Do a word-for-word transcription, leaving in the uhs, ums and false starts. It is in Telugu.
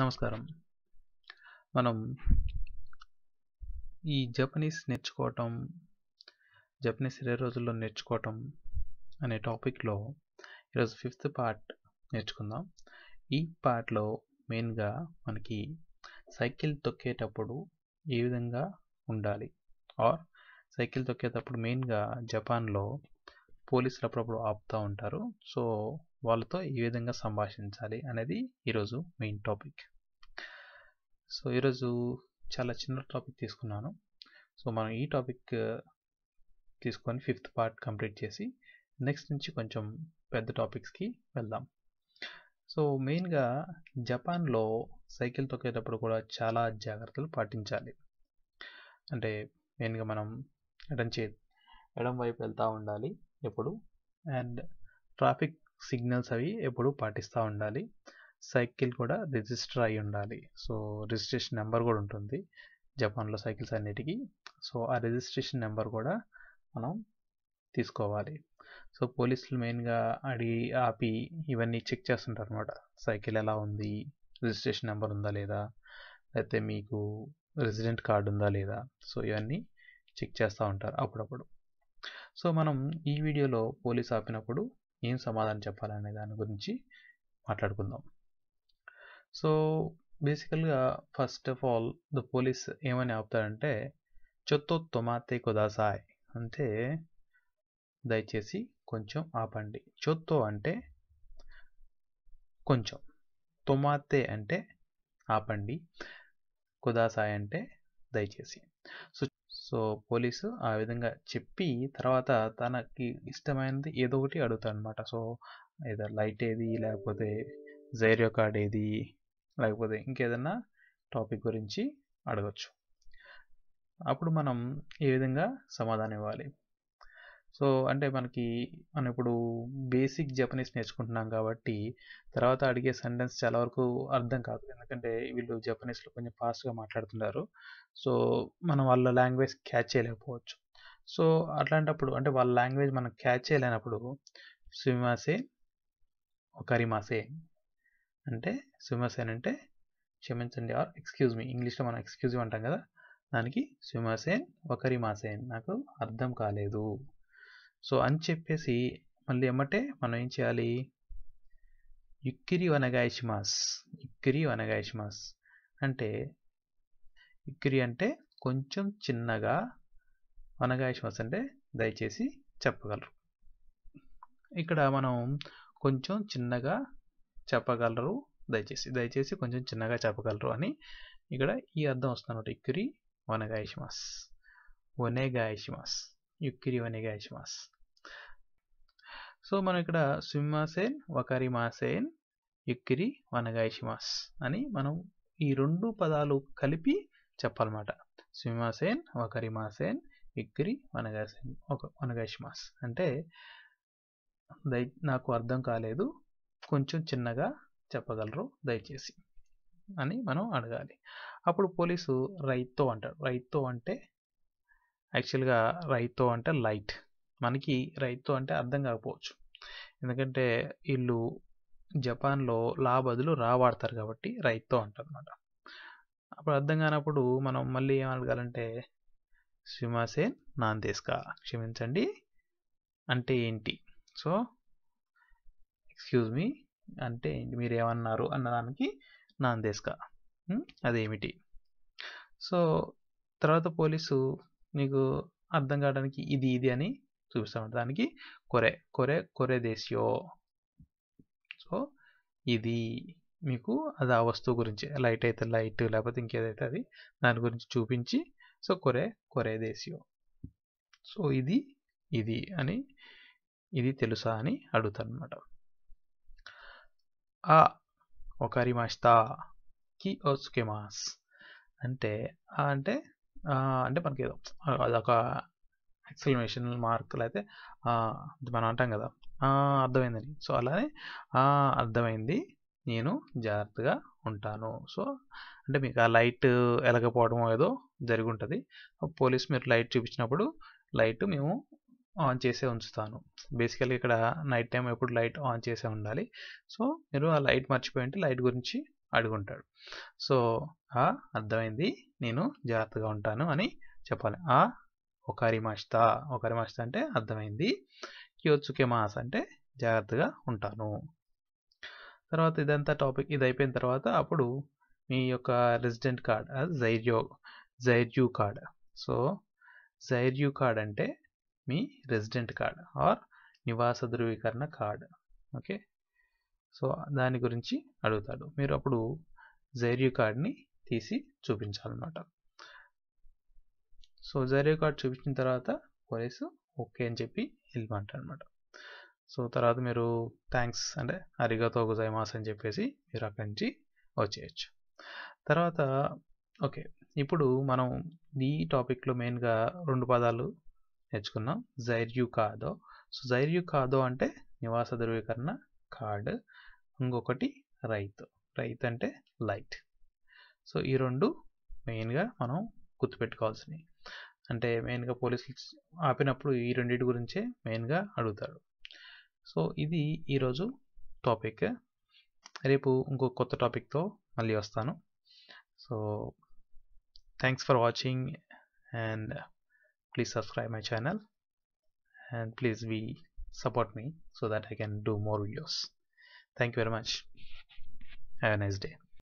నమస్కారం. మనం ఈ జపనీస్ నేర్చుకోవటం, జపనీస్ ఇరవై రోజుల్లో నేర్చుకోవటం అనే టాపిక్లో ఈరోజు ఫిఫ్త్ పార్ట్ నేర్చుకుందాం. ఈ పార్ట్లో మెయిన్గా మనకి సైకిల్ తొక్కేటప్పుడు ఏ విధంగా ఉండాలి, ఆర్ సైకిల్ తొక్కేటప్పుడు మెయిన్గా జపాన్లో పోలీసులు అప్పుడప్పుడు ఆపుతూ ఉంటారు, సో వాళ్ళతో ఏ విధంగా సంభాషించాలి అనేది ఈరోజు మెయిన్ టాపిక్. సో ఈరోజు చాలా చిన్న టాపిక్ తీసుకున్నాను. సో మనం ఈ టాపిక్ తీసుకొని ఫిఫ్త్ పార్ట్ కంప్లీట్ చేసి నెక్స్ట్ నుంచి కొంచెం పెద్ద టాపిక్స్కి వెళ్దాం. సో మెయిన్గా జపాన్లో సైకిల్ తొక్కేటప్పుడు కూడా చాలా జాగ్రత్తలు పాటించాలి. అంటే మెయిన్గా మనం ఎడం చే ఎడం వైపు వెళ్తూ ఉండాలి ఎప్పుడు, అండ్ ట్రాఫిక్ సిగ్నల్స్ అవి ఎప్పుడు పాటిస్తూ ఉండాలి. సైకిల్ కూడా రిజిస్టర్ అయి ఉండాలి. సో రిజిస్ట్రేషన్ నెంబర్ కూడా ఉంటుంది జపాన్లో సైకిల్స్ అన్నిటికీ. సో ఆ రిజిస్ట్రేషన్ నెంబర్ కూడా మనం తీసుకోవాలి. సో పోలీసులు మెయిన్గా అడిగి ఆపి ఇవన్నీ చెక్ చేస్తుంటారు అనమాట. సైకిల్ ఎలా ఉంది, రిజిస్ట్రేషన్ నెంబర్ ఉందా లేదా, లేకపోతే మీకు రెసిడెంట్ కార్డు ఉందా లేదా, సో ఇవన్నీ చెక్ చేస్తూ ఉంటారు అప్పుడప్పుడు. సో మనం ఈ వీడియోలో పోలీస్ ఆపినప్పుడు ఏం సమాధానం చెప్పాలనే దాని గురించి మాట్లాడుకుందాం. సో బేసికల్గా first of all the police ఏమని ఆపుతారంటే చొత్తో తొమాతే కుదాసాయ్, అంటే దయచేసి కొంచెం ఆపండి. చొత్తో అంటే కొంచెం, తొమాతే అంటే ఆపండి, కుదాసాయ్ అంటే దయచేసి. సో సో పోలీసు ఆ విధంగా చెప్పి తర్వాత తనకి ఇష్టమైనది ఏదో ఒకటి అడుగుతాడు అనమాట. సో ఏదో లైట్ ఏది, లేకపోతే జైరో కార్డ్ ఏది, లేకపోతే ఇంకేదన్నా టాపిక్ గురించి అడగచ్చు. అప్పుడు మనం ఏ విధంగా సమాధానం ఇవ్వాలి? సో అంటే మనకి మనం ఇప్పుడు బేసిక్ జపనీస్ నేర్చుకుంటున్నాం కాబట్టి తర్వాత అడిగే సెంటెన్స్ చాలా వరకు అర్థం కాదు, ఎందుకంటే వీళ్ళు జపనీస్లో కొంచెం ఫాస్ట్గా మాట్లాడుతున్నారు. సో మనం వాళ్ళ లాంగ్వేజ్ క్యాచ్ చేయలేకపోవచ్చు. సో అట్లాంటప్పుడు అంటే వాళ్ళ లాంగ్వేజ్ మనం క్యాచ్ చేయలేనప్పుడు సుమిమాసే ఒకరిమాసే అంటే సుమిమాసేన్ అంటే క్షమించండి ఆర్ ఎక్స్క్యూజ్ మీ, ఇంగ్లీష్లో మనం ఎక్స్క్యూజ్ అంటాం కదా, దానికి సుమిమాసేన్ ఒకరిమాసేన్ నాకు అర్థం కాలేదు సో అని చెప్పేసి మళ్ళీ ఏమంటే మనం ఏం చేయాలి? యుక్కిరి వనగాయిషిమాస్, యుక్కిరి వనగాయిషిమాస్ అంటే యుక్కిరి అంటే కొంచెం చిన్నగా, వనగాయిషిమాస్ అంటే దయచేసి చెప్పగలరు. ఇక్కడ మనం కొంచెం చిన్నగా చెప్పగలరు, దయచేసి దయచేసి కొంచెం చిన్నగా చెప్పగలరు అని ఇక్కడ ఈ అర్థం వస్తుందన్నమాట. యుక్కిరి వనగాయిషిమాస్, వనేగాయిషిమాస్, యుక్కిరి వనేగాయిషిమాస్. సో మనం ఇక్కడ సుమిమాసేన్ వకరిమాసేన్ యుక్కిరి వనగాయిషిమాస్ అని మనం ఈ రెండు పదాలు కలిపి చెప్పాలన్నమాట. సుమిమాసేన్ వకరిమాసేన్ యుక్కిరి వనగాసేన్ ఒక వనగాయిషిమాస్ అంటే దయ నాకు అర్థం కాలేదు, కొంచెం చిన్నగా చెప్పగలరు దయచేసి అని మనం అడగాలి. అప్పుడు పోలీసు రైతో అంటాడు. రైతో అంటే యాక్చువల్గా రైతో అంటే లైట్, మనకి రైతో అంటే అర్థం కాకపోవచ్చు, ఎందుకంటే వీళ్ళు జపాన్లో లా బదులు రా వాడతారు కాబట్టి రైతో అంటారు అనమాట. అప్పుడు అర్థం కానప్పుడు మనం మళ్ళీ ఏం అడగాలంటే సుమిమాసేన్ నాందేస్కా, క్షమించండి అంటే ఏంటి, సో ఎక్స్క్యూజ్ మీ అంటే ఏంటి, మీరు ఏమన్నారు అన్నదానికి నాందేస్కా అదేమిటి. సో తర్వాత పోలీసు నీకు అర్థం కావడానికి ఇది ఇది అని చూపిస్తాం, దానికి కొరే కొరే కొరే దేశియో, సో ఇది మీకు అది ఆ వస్తువు గురించి, లైట్ అయితే లైట్ లేకపోతే ఇంకేదైతే అది, దాని గురించి చూపించి సో కొరే కొరే దేశియో, సో ఇది ఇది అని ఇది తెలుసా అని అడుగుతారు అనమాట. ఆ ఒకరిమాస్తా కి ఓసుకేమాస్ అంటే ఆ అంటే అంటే మనకి ఏదో అదొక ఎక్సలమేషన్ మార్కులు అయితే మనం అంటాం కదా అర్థమైందని. సో అలానే అర్థమైంది, నేను జాగ్రత్తగా ఉంటాను. సో అంటే మీకు ఆ లైట్ ఎలగపోవడమో ఏదో జరిగి ఉంటుంది. పోలీస్ మీరు లైట్ చూపించినప్పుడు లైట్ మేము ఆన్ చేసే ఉంచుతాను. బేసికల్గా ఇక్కడ నైట్ టైం ఎప్పుడు లైట్ ఆన్ చేసే ఉండాలి. సో మీరు ఆ లైట్ మర్చిపోయింటే లైట్ గురించి అడుగుంటాడు. సో ఆ అర్థమైంది, నేను జాగ్రత్తగా ఉంటాను అని చెప్పాలి. ఆ ఒకరిమాస్తా, ఒకరిమాస్తా అంటే అర్థమైంది. యోచుకేమాస్ అంటే జాగ్రత్తగా ఉంటాను. తర్వాత ఇదంతా టాపిక్ ఇది అయిపోయిన తర్వాత అప్పుడు మీ యొక్క రెసిడెంట్ కార్డ్ జైర్యో జైర్యూ కార్డ్. సో జైర్యూ కార్డ్ అంటే మీ రెసిడెంట్ కార్డ్ ఆర్ నివాస ధృవీకరణ కార్డ్. ఓకే, సో దాని గురించి అడుగుతాడు. మీరు అప్పుడు జైర్యూ కార్డ్ని తీసి చూపించాలన్నమాట. సో జైర్యూ కార్డ్ చూపించిన తర్వాత పోలీసు ఓకే అని చెప్పి వెళ్ళమంటారు అనమాట. సో తర్వాత మీరు థ్యాంక్స్ అంటే అరిగతో గజైమాస్ అని చెప్పేసి మీరు అక్కడి నుంచి వచ్చేయచ్చు. తర్వాత ఓకే, ఇప్పుడు మనం ఈ టాపిక్లో మెయిన్గా రెండు పదాలు నేర్చుకున్నాం, జైర్యూ కాదో. సో జైర్యూ కాదో అంటే నివాస ధృవీకరణ కార్డ్, ఇంకొకటి రైతు, రైతు అంటే లైట్. సో ఈ రెండు మెయిన్గా మనం గుర్తుపెట్టుకోవాల్సినవి. అంటే మెయిన్గా పోలీసులు ఆపినప్పుడు ఈ రెండింటి గురించే మెయిన్గా అడుగుతారు. సో ఇది ఈరోజు టాపిక్. రేపు ఇంకో కొత్త టాపిక్తో మళ్ళీ వస్తాను. So thanks for watching and please subscribe my channel and please be support me so that I can do more videos. Thank you very much. Have a nice day.